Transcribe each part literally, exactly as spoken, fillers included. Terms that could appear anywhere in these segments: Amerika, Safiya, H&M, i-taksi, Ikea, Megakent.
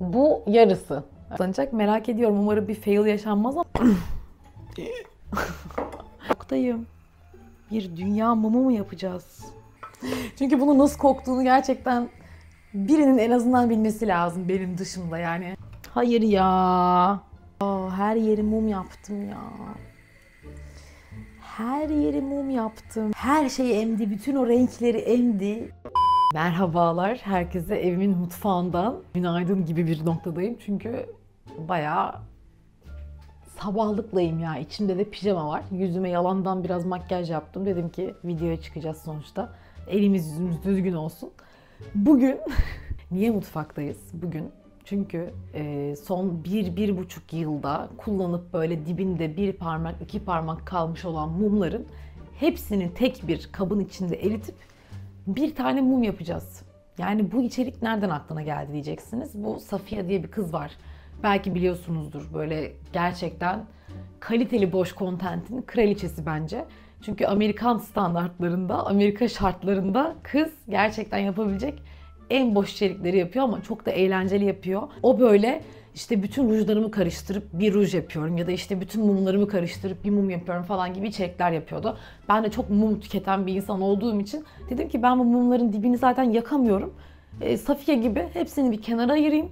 Bu yarısı. Sanacak, merak ediyorum. Umarım bir fail yaşanmaz ama... Koktayım. Bir dünya mumu mu yapacağız? Çünkü bunu nasıl koktuğunu gerçekten birinin en azından bilmesi lazım benim dışımda yani. Hayır ya. Aa, her yeri mum yaptım ya. Her yeri mum yaptım. Her şeyi emdi. Bütün o renkleri emdi. Merhabalar. Herkese evimin mutfağından günaydın gibi bir noktadayım. Çünkü bayağı sabahlıklayım ya. İçimde de pijama var. Yüzüme yalandan biraz makyaj yaptım. Dedim ki videoya çıkacağız sonuçta. Elimiz yüzümüz düzgün olsun. Bugün niye mutfaktayız bugün? Çünkü son bir bir buçuk yılda kullanıp böyle dibinde bir parmak, iki parmak kalmış olan mumların hepsini tek bir kabın içinde eritip bir tane mum yapacağız. Yani bu içerik nereden aklına geldi diyeceksiniz. Bu Safiya diye bir kız var. Belki biliyorsunuzdur, böyle gerçekten kaliteli boş kontentin kraliçesi bence. Çünkü Amerikan standartlarında, Amerika şartlarında kız gerçekten yapabilecek en boş içerikleri yapıyor ama çok da eğlenceli yapıyor. O böyle işte bütün rujlarımı karıştırıp bir ruj yapıyorum ya da işte bütün mumlarımı karıştırıp bir mum yapıyorum falan gibi içerikler yapıyordu. Ben de çok mum tüketen bir insan olduğum için dedim ki ben bu mumların dibini zaten yakamıyorum. E, Safiye gibi hepsini bir kenara ayırayım.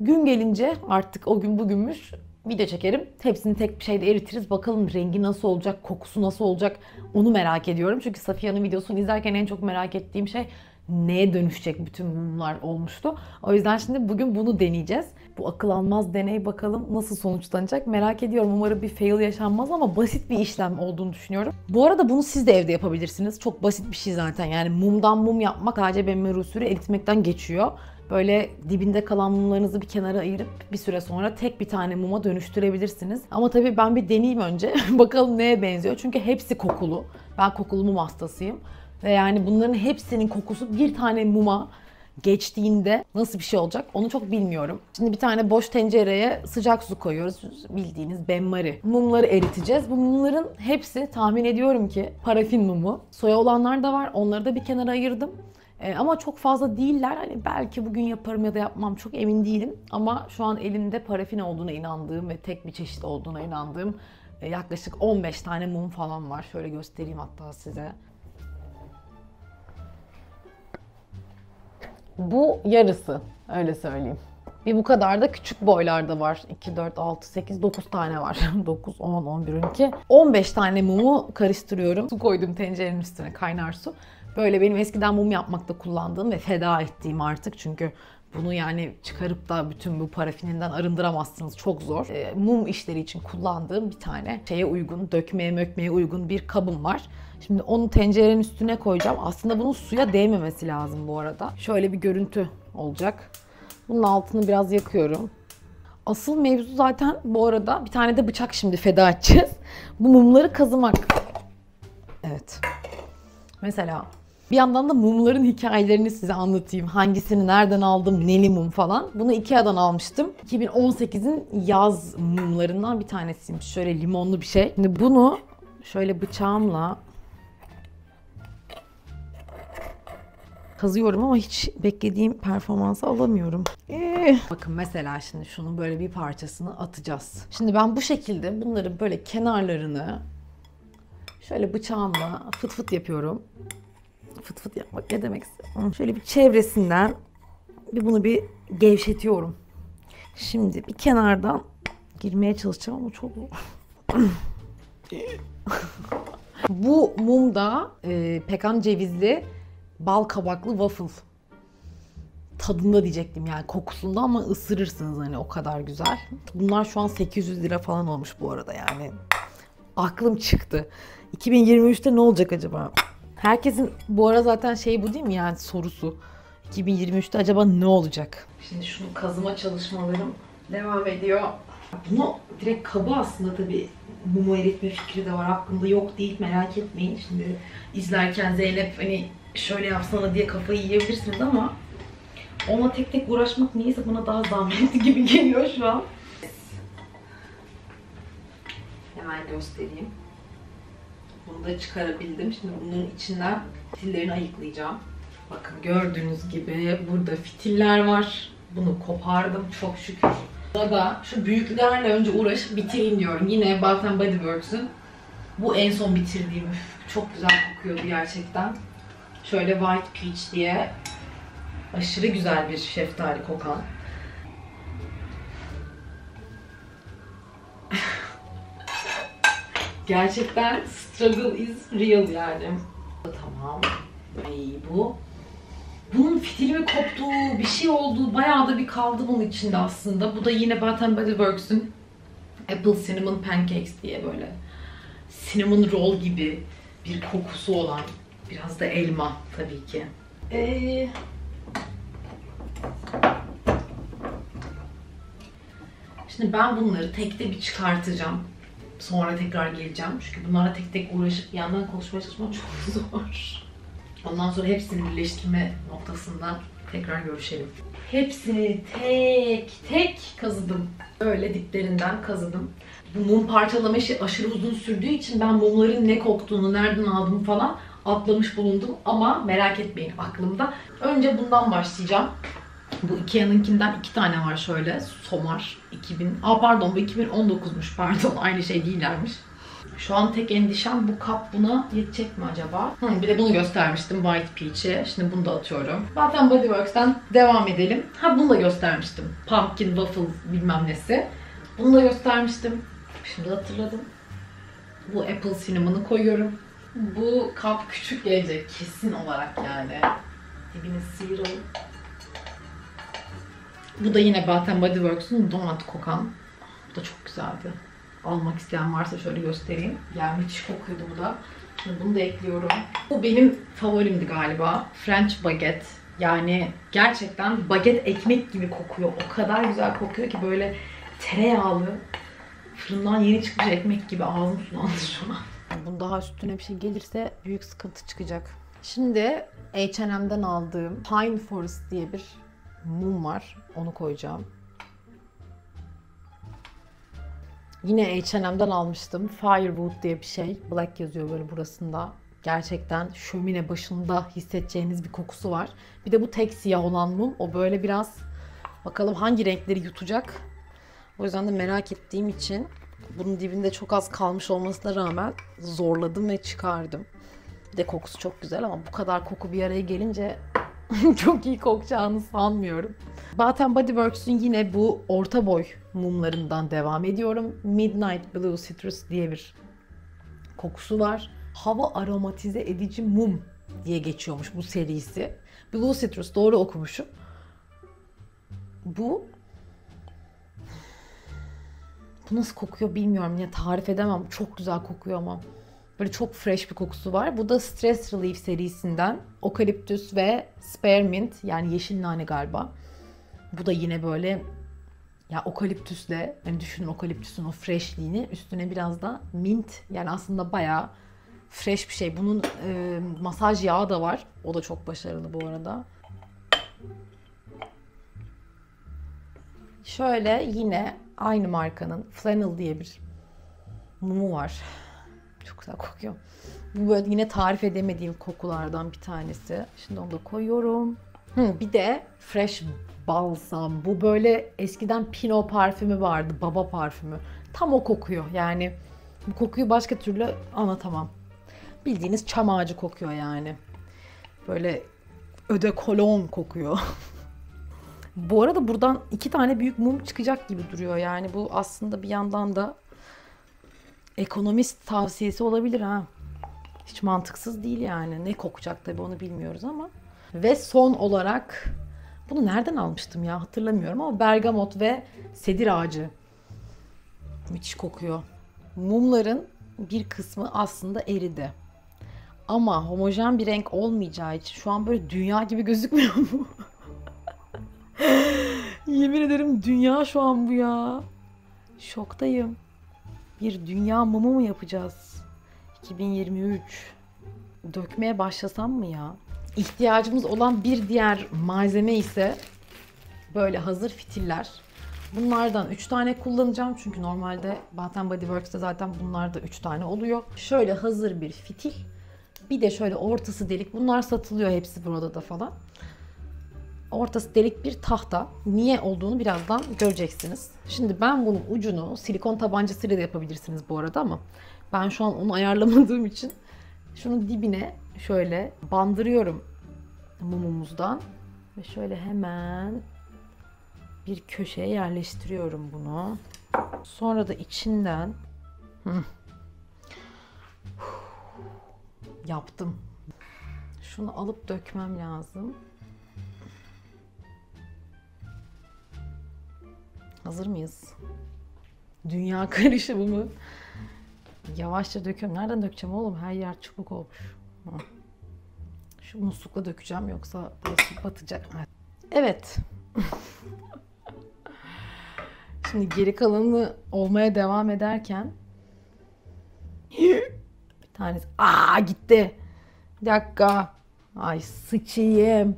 Gün gelince, artık o gün bugünmüş, video çekerim. Hepsini tek bir şeyde eritiriz. Bakalım rengi nasıl olacak, kokusu nasıl olacak onu merak ediyorum. Çünkü Safiya'nın videosunu izlerken en çok merak ettiğim şey neye dönüşecek bütün mumlar olmuştu. O yüzden şimdi bugün bunu deneyeceğiz. Bu akıl almaz deney bakalım nasıl sonuçlanacak merak ediyorum. Umarım bir fail yaşanmaz ama basit bir işlem olduğunu düşünüyorum. Bu arada bunu siz de evde yapabilirsiniz. Çok basit bir şey zaten. Yani mumdan mum yapmak sadece benmer usulü eritmekten geçiyor. Böyle dibinde kalan mumlarınızı bir kenara ayırıp bir süre sonra tek bir tane muma dönüştürebilirsiniz. Ama tabii ben bir deneyeyim önce. Bakalım neye benziyor. Çünkü hepsi kokulu. Ben kokulu mum hastasıyım. Ve yani bunların hepsinin kokusu bir tane muma geçtiğinde nasıl bir şey olacak onu çok bilmiyorum. Şimdi bir tane boş tencereye sıcak su koyuyoruz. Bildiğiniz benmari. Mumları eriteceğiz. Bu mumların hepsi tahmin ediyorum ki parafin mumu. Soya olanlar da var. Onları da bir kenara ayırdım. Ee, ama çok fazla değiller. Hani belki bugün yaparım ya da yapmam çok emin değilim. Ama şu an elimde parafin olduğuna inandığım ve tek bir çeşit olduğuna inandığım e, yaklaşık on beş tane mum falan var. Şöyle göstereyim hatta size. Bu yarısı, öyle söyleyeyim. Bir bu kadar da küçük boylarda var. iki, dört, altı, sekiz, dokuz tane var. dokuz, on, on bir, on iki. on beş tane mumu karıştırıyorum. Su koydum tencerenin üstüne, kaynar su. Böyle benim eskiden mum yapmakta kullandığım ve feda ettiğim artık. Çünkü bunu yani çıkarıp da bütün bu parafininden arındıramazsınız. Çok zor. E, mum işleri için kullandığım bir tane şeye uygun, dökmeye mökmeye uygun bir kabım var. Şimdi onu tencerenin üstüne koyacağım. Aslında bunun suya değmemesi lazım bu arada. Şöyle bir görüntü olacak. Bunun altını biraz yakıyorum. Asıl mevzu zaten bu arada bir tane de bıçak şimdi feda edeceğiz. Bu mumları kazımak. Evet. Mesela... Bir yandan da mumların hikayelerini size anlatayım. Hangisini nereden aldım, neli mum falan. Bunu Ikea'dan almıştım. iki bin on sekizin yaz mumlarından bir tanesiymiş. Şöyle limonlu bir şey. Şimdi bunu şöyle bıçağımla kazıyorum ama hiç beklediğim performansı alamıyorum. Ee. Bakın mesela şimdi şunun böyle bir parçasını atacağız. Şimdi ben bu şekilde bunların böyle kenarlarını şöyle bıçağımla fıt fıt yapıyorum. Fıt fıt yapmak ne demekse. Şöyle bir çevresinden bir bunu bir gevşetiyorum. Şimdi bir kenardan girmeye çalışacağım ama çok Bu mum da e, pekan cevizli bal kabaklı waffle tadında diyecektim yani kokusunda ama ısırırsınız hani o kadar güzel. Bunlar şu an sekiz yüz lira falan olmuş bu arada yani. Aklım çıktı. iki bin yirmi üçte ne olacak acaba? Herkesin bu ara zaten şey bu değil mi yani sorusu. iki bin yirmi üçte acaba ne olacak? Şimdi şunu kazıma çalışmalarım devam ediyor. Bunu direkt kabı aslında tabii mumu eritme fikri de var. Aklımda yok değil, merak etmeyin. Şimdi izlerken Zeynep hani şöyle yapsana diye kafayı yiyebilirsiniz ama ona tek tek uğraşmak neyse buna daha zahmetli gibi geliyor şu an. Hemen göstereyim. Bunu da çıkarabildim. Şimdi bunun içinden fitillerini ayıklayacağım. Bakın gördüğünüz gibi burada fitiller var. bunu kopardım çok şükür. Burada şu büyüklerle önce uğraşıp bitireyim diyorum. Yine Bath and Body Works'ün bu en son bitirdiğim. Üf, çok güzel kokuyordu gerçekten. Şöyle White Peach diye aşırı güzel bir şeftali kokan. Gerçekten struggle is real yani. Tamam. Ay bu. Bunun fitili mi koptu, bir şey oldu, bayağı da bir kaldı bunun içinde aslında. Bu da yine Bath and Body Works'ün Apple Cinnamon Pancakes diye böyle cinnamon roll gibi bir kokusu olan, biraz da elma tabii ki. Ee, şimdi ben bunları tek de bir çıkartacağım. Sonra tekrar geleceğim çünkü bunlara tek tek uğraşıp bir yandan konuşmaya çalışmak çok zor. Ondan sonra hepsini birleştirme noktasında tekrar görüşelim. Hepsini tek tek kazıdım. Öyle diplerinden kazıdım. Bu mum parçalama işi aşırı uzun sürdüğü için ben mumların ne koktuğunu, nereden aldığımı falan atlamış bulundum. Ama merak etmeyin aklımda. Önce bundan başlayacağım. Bu Ikea'nınkinden iki tane var şöyle. Somar iki bin. Aa pardon bu iki bin on dokuzmuş pardon. Aynı şey değillermiş. Şu an tek endişem bu kap buna yetecek mi acaba? Hı, bir de bunu göstermiştim White Peach'i. Şimdi bunu da atıyorum. Zaten Body Works'ten devam edelim. Ha bunu da göstermiştim. Pumpkin Waffle bilmem nesi. Bunu da göstermiştim. Şimdi hatırladım. Bu Apple Cinnamon'ı koyuyorum. Bu kap küçük gelecek kesin olarak yani. Dibini sıyıralım. Bu da yine Bath and Body Works'un donut kokan. Bu da çok güzeldi. Almak isteyen varsa şöyle göstereyim. Yani hiç kokuyordu bu da. Şimdi bunu da ekliyorum. Bu benim favorimdi galiba. French baguette. Yani gerçekten baget ekmek gibi kokuyor. O kadar güzel kokuyor ki böyle tereyağlı. Fırından yeni çıkmış ekmek gibi ağzım sulandı şu an. Bunun daha üstüne bir şey gelirse büyük sıkıntı çıkacak. Şimdi H and M'den aldığım Pine Forest diye bir mum var. Onu koyacağım. Yine H and M'den almıştım. Firewood diye bir şey. Black yazıyor böyle burasında. Gerçekten şömine başında hissedeceğiniz bir kokusu var. Bir de bu tek siyah olan mum. O böyle biraz bakalım hangi renkleri yutacak. O yüzden de merak ettiğim için bunun dibinde çok az kalmış olmasına rağmen zorladım ve çıkardım. Bir de kokusu çok güzel ama bu kadar koku bir araya gelince çok iyi kokacağını sanmıyorum. Bath and Body Works'ün yine bu orta boy mumlarından devam ediyorum. Midnight Blue Citrus diye bir kokusu var. Hava aromatize edici mum diye geçiyormuş bu serisi. Blue Citrus doğru okumuşum. Bu Bu nasıl kokuyor bilmiyorum. Yine tarif edemem. Çok güzel kokuyor ama. Böyle çok fresh bir kokusu var. Bu da Stress Relief serisinden. Okaliptüs ve Spearmint. Yani yeşil nane galiba. Bu da yine böyle ya okaliptüsle, yani düşünün okaliptüsün o freshliğini. Üstüne biraz da mint. Yani aslında bayağı fresh bir şey. Bunun e, masaj yağı da var. O da çok başarılı bu arada. Şöyle yine aynı markanın Flannel diye bir mumu var. Çok güzel kokuyor. Bu böyle yine tarif edemediğim kokulardan bir tanesi. Şimdi onu da koyuyorum. Hı, bir de Fresh Balsam. Bu böyle eskiden Pinot parfümü vardı. Baba parfümü. Tam o kokuyor. Yani bu kokuyu başka türlü anlatamam. Bildiğiniz çam ağacı kokuyor yani. Böyle öde kolon kokuyor. Bu arada buradan iki tane büyük mum çıkacak gibi duruyor. Yani bu aslında bir yandan da ekonomist tavsiyesi olabilir ha. Hiç mantıksız değil yani. Ne kokacak tabii onu bilmiyoruz ama. Ve son olarak bunu nereden almıştım ya hatırlamıyorum ama bergamot ve sedir ağacı. Müthiş kokuyor. Mumların bir kısmı aslında eridi. Ama homojen bir renk olmayacağı için şu an böyle dünya gibi gözükmüyor mu? Yemin ederim dünya şu an bu ya. Şoktayım. Bir dünya mumu mu yapacağız? iki bin yirmi üç. Dökmeye başlasam mı ya? İhtiyacımız olan bir diğer malzeme ise böyle hazır fitiller. Bunlardan üç tane kullanacağım. Çünkü normalde Bath and Body Works'te zaten bunlarda üç tane oluyor. Şöyle hazır bir fitil. Bir de şöyle ortası delik. Bunlar satılıyor hepsi burada da falan. ortası delik bir tahta. Niye olduğunu birazdan göreceksiniz. Şimdi ben bunun ucunu silikon tabancasıyla da yapabilirsiniz bu arada ama ben şu an onu ayarlamadığım için şunun dibine şöyle bandırıyorum mumumuzdan ve şöyle hemen bir köşeye yerleştiriyorum bunu. Sonra da içinden yaptım. Şunu alıp dökmem lazım. Hazır mıyız? Dünya karışımı. Yavaşça döküyorum. Nereden dökeceğim oğlum? Her yer çubuk olmuş. Şu muslukla dökeceğim yoksa batacak. Evet. Şimdi geri kalanı olmaya devam ederken bir tanesi aa gitti. Bir dakika. Ay sıçayım.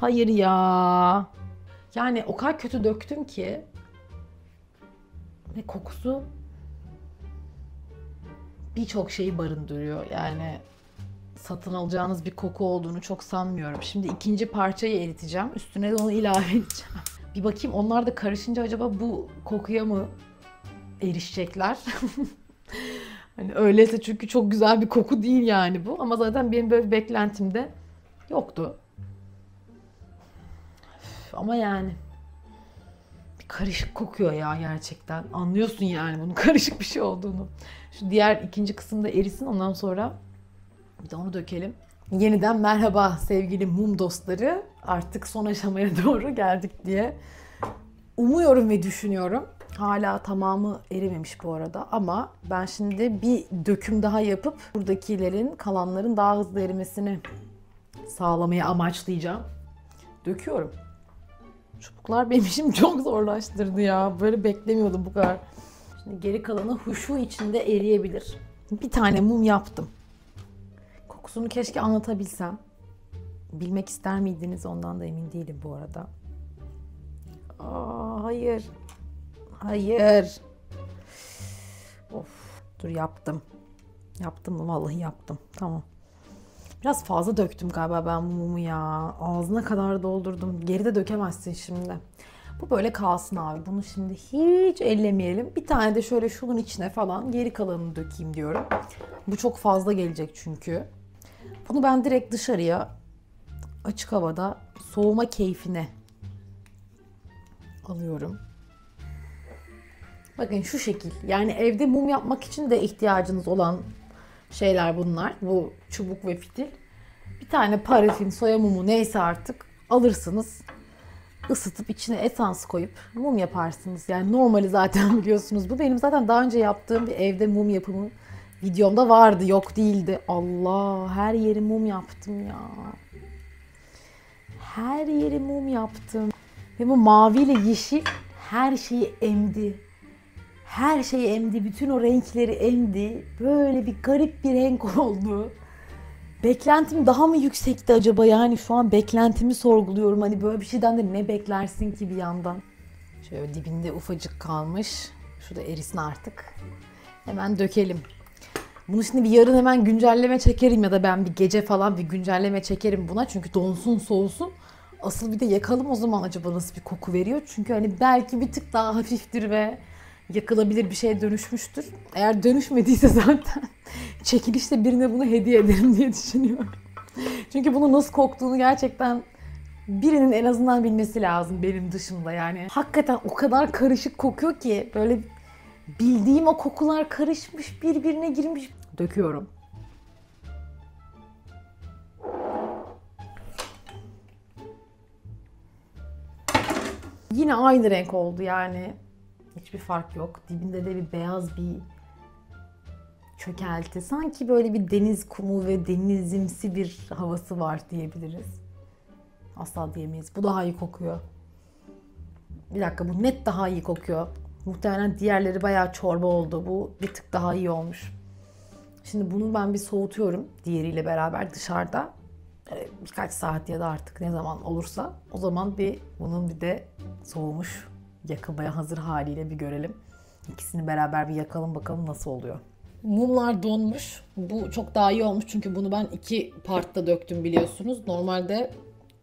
Hayır ya. Yani o kadar kötü döktüm ki ve kokusu birçok şeyi barındırıyor. Yani satın alacağınız bir koku olduğunu çok sanmıyorum. Şimdi ikinci parçayı eriteceğim. Üstüne de onu ilave edeceğim. Bir bakayım onlar da karışınca acaba bu kokuya mı erişecekler? Hani öyleyse çünkü çok güzel bir koku değil yani bu. Ama zaten benim böyle bir beklentim de yoktu. Üf, ama yani bir karışık kokuyor ya gerçekten. Anlıyorsun yani bunun karışık bir şey olduğunu. Şu diğer ikinci kısımda erisin, ondan sonra bir de onu dökelim. Yeniden merhaba sevgili mum dostları. Artık son aşamaya doğru geldik diye umuyorum ve düşünüyorum. Hala tamamı erimemiş bu arada ama ben şimdi bir döküm daha yapıp buradakilerin, kalanların daha hızlı erimesini sağlamayı amaçlayacağım. Döküyorum. Çubuklar benim işimi çok zorlaştırdı ya. Böyle beklemiyordum bu kadar. Şimdi geri kalanı huşu içinde eriyebilir. Bir tane mum yaptım. Kokusunu keşke anlatabilsem. Bilmek ister miydiniz? Ondan da emin değilim bu arada. Aa, hayır. Hayır. Of. Dur yaptım. Yaptım mı? Vallahi yaptım. Tamam. Biraz fazla döktüm galiba ben mumu ya. Ağzına kadar doldurdum. Geri de dökemezsin şimdi. Bu böyle kalsın abi. Bunu şimdi hiç ellemeyelim. Bir tane de şöyle şunun içine falan geri kalanını dökeyim diyorum. Bu çok fazla gelecek çünkü. Bunu ben direkt dışarıya açık havada soğuma keyfine alıyorum. Bakın şu şekil. Yani evde mum yapmak için de ihtiyacınız olan şeyler bunlar. Bu çubuk ve fitil. Bir tane parafin, soya mumu neyse artık alırsınız. Isıtıp içine esans koyup mum yaparsınız. Yani normali zaten biliyorsunuz. Bu benim zaten daha önce yaptığım bir evde mum yapımı videomda vardı. Yok değildi. Allah, her yeri mum yaptım ya. Her yeri mum yaptım. Ve bu maviyle yeşil her şeyi emdi. Her şeyi emdi. Bütün o renkleri emdi. Böyle bir garip bir renk oldu. Beklentim daha mı yüksekti acaba? Yani şu an beklentimi sorguluyorum. Hani böyle bir şeyden de ne beklersin ki bir yandan? Şöyle dibinde ufacık kalmış. Şu da erisin artık. Hemen dökelim. Bunu şimdi bir yarın hemen güncelleme çekerim ya da ben bir gece falan bir güncelleme çekerim buna. Çünkü donsun soğusun. Asıl bir de yakalım o zaman acaba nasıl bir koku veriyor. Çünkü hani belki bir tık daha hafiftir ve yakılabilir bir şeye dönüşmüştür. Eğer dönüşmediyse zaten çekilişte birine bunu hediye ederim diye düşünüyorum. Çünkü bunun nasıl koktuğunu gerçekten birinin en azından bilmesi lazım benim dışımda yani. Hakikaten o kadar karışık kokuyor ki böyle bildiğim o kokular karışmış birbirine girmiş. Döküyorum. Yine aynı renk oldu yani. Hiçbir fark yok. Dibinde de bir beyaz bir çökelti. Sanki böyle bir deniz kumu ve denizimsi bir havası var diyebiliriz. Asla diyemeyiz. Bu daha iyi kokuyor. Bir dakika, bu net daha iyi kokuyor. Muhtemelen diğerleri bayağı çorba oldu. Bu bir tık daha iyi olmuş. Şimdi bunu ben bir soğutuyorum diğeriyle beraber dışarıda. Birkaç saat ya da artık ne zaman olursa. O zaman bir bunun bir de soğumuş, yakılmaya hazır haliyle bir görelim. İkisini beraber bir yakalım bakalım nasıl oluyor. Mumlar donmuş. Bu çok daha iyi olmuş çünkü bunu ben iki partta döktüm biliyorsunuz. Normalde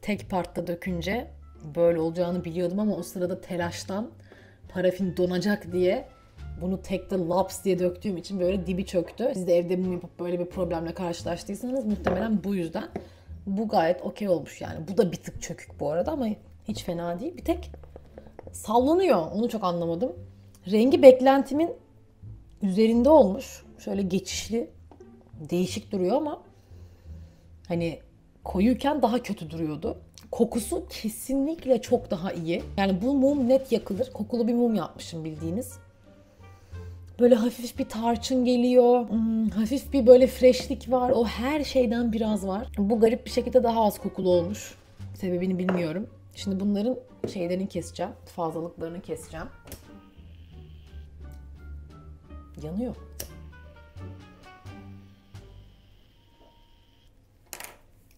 tek partta dökünce böyle olacağını biliyordum ama o sırada telaştan parafin donacak diye bunu tekte laps diye döktüğüm için böyle dibi çöktü. Siz de evde bunu yapıp böyle bir problemle karşılaştıysanız muhtemelen bu yüzden. Bu gayet okey olmuş yani. Bu da bir tık çökük bu arada ama hiç fena değil. Bir tek sallanıyor. Onu çok anlamadım. Rengi beklentimin üzerinde olmuş. Şöyle geçişli, değişik duruyor ama hani koyuyken daha kötü duruyordu. Kokusu kesinlikle çok daha iyi. Yani bu mum net yakılır. Kokulu bir mum yapmışım bildiğiniz. Böyle hafif bir tarçın geliyor, hmm, hafif bir böyle freshlik var. O her şeyden biraz var. Bu garip bir şekilde daha az kokulu olmuş. Sebebini bilmiyorum. Şimdi bunların şeylerini keseceğim, fazlalıklarını keseceğim. Yanıyor.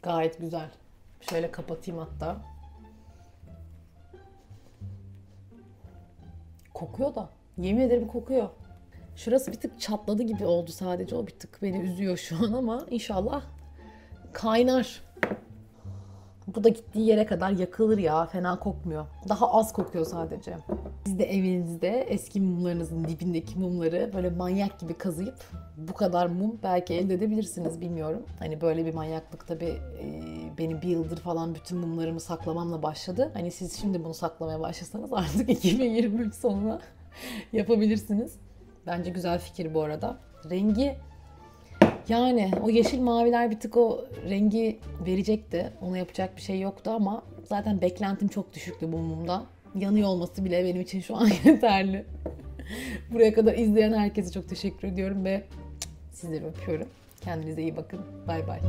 Gayet güzel. Şöyle kapatayım hatta. Kokuyor da. Yemin ederim kokuyor. Şurası bir tık çatladı gibi oldu sadece. O bir tık beni üzüyor şu an ama inşallah kaynar. Bu da gittiği yere kadar yakılır ya. Fena kokmuyor. Daha az kokuyor sadece. Siz de evinizde eski mumlarınızın dibindeki mumları böyle manyak gibi kazıyıp bu kadar mum belki elde edebilirsiniz. Bilmiyorum. Hani böyle bir manyaklık tabii benim bir yıldır falan bütün mumlarımı saklamamla başladı. Hani siz şimdi bunu saklamaya başlasanız artık iki bin yirmi üç sonuna yapabilirsiniz. Bence güzel fikir bu arada. Rengi, yani o yeşil maviler bir tık o rengi verecekti. Ona yapacak bir şey yoktu ama zaten beklentim çok düşüktü bu mumda. Yanıyor olması bile benim için şu an yeterli. Buraya kadar izleyen herkese çok teşekkür ediyorum ve sizleri öpüyorum. Kendinize iyi bakın. Bay bay.